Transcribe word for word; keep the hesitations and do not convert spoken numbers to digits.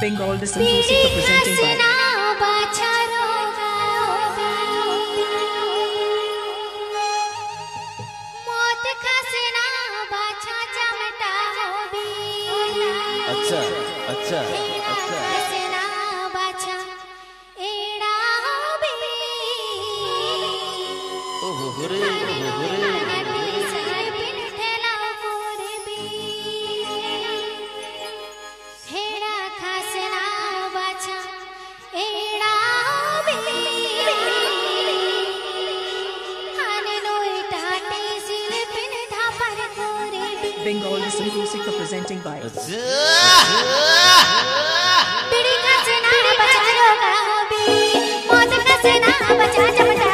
Bengaldisomrusika presenting by अच्छा अच्छा अच्छा सेना बाचा एड़ा बे ओ हो रे हो रे साई पिन ठेला पूरी बी हेरा खासना बाचा एड़ा बे हाने नोई टाटे सिल पिन ढापर पूरी बी Bengaldisomrusika presenting by पिड़ी का सेना बचा लो करो भी मौत का सेना बचा जब